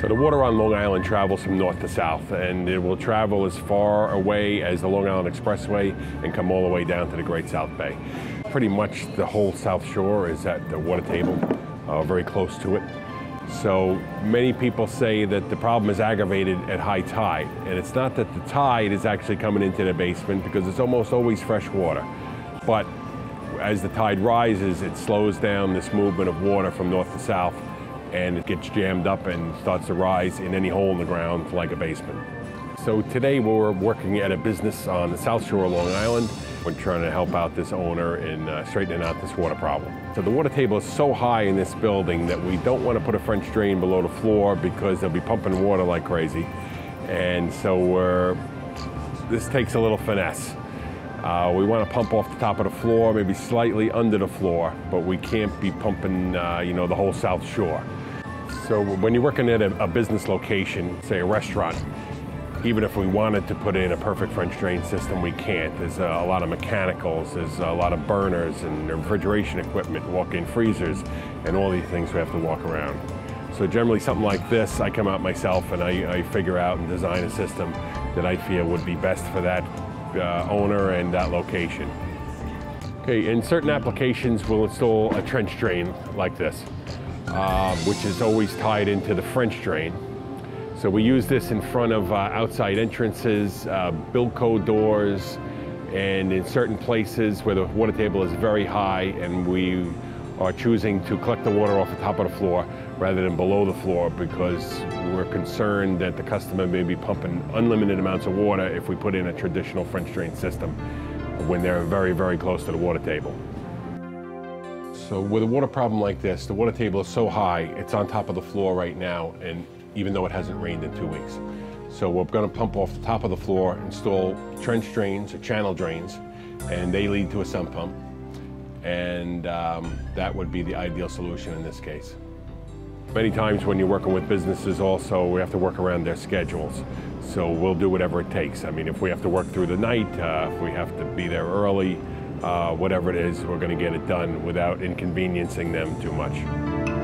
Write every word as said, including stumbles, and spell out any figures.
So the water on Long Island travels from north to south, and it will travel as far away as the Long Island Expressway and come all the way down to the Great South Bay. Pretty much the whole South Shore is at the water table, uh, very close to it. So many people say that the problem is aggravated at high tide, and it's not that the tide is actually coming into the basement because it's almost always fresh water. But as the tide rises, it slows down this movement of water from north to south, and it gets jammed up and starts to rise in any hole in the ground like a basement. So today we're working at a business on the South Shore of Long Island. We're trying to help out this owner in uh, straightening out this water problem. So the water table is so high in this building that we don't want to put a French drain below the floor because they'll be pumping water like crazy. And so we're, this takes a little finesse. Uh, we want to pump off the top of the floor, maybe slightly under the floor, but we can't be pumping uh, you know, the whole South Shore. So when you're working at a, a business location, say a restaurant, even if we wanted to put in a perfect French drain system, we can't. There's a, a lot of mechanicals, there's a lot of burners and refrigeration equipment, walk-in freezers, and all these things we have to walk around. So generally something like this, I come out myself and I, I figure out and design a system that I feel would be best for that Uh, owner and that location. Okay, in certain applications we'll install a trench drain like this, uh, which is always tied into the French drain. So we use this in front of uh, outside entrances, uh, Bilco doors, and in certain places where the water table is very high and we are choosing to collect the water off the top of the floor rather than below the floor because we're concerned that the customer may be pumping unlimited amounts of water if we put in a traditional French drain system when they're very, very close to the water table. So with a water problem like this, the water table is so high, it's on top of the floor right now, and even though it hasn't rained in two weeks. So we're gonna pump off the top of the floor, install trench drains or channel drains, and they lead to a sump pump. And um, that would be the ideal solution in this case. Many times when you're working with businesses also, we have to work around their schedules. So we'll do whatever it takes. I mean, if we have to work through the night, uh, if we have to be there early, uh, whatever it is, we're going to get it done without inconveniencing them too much.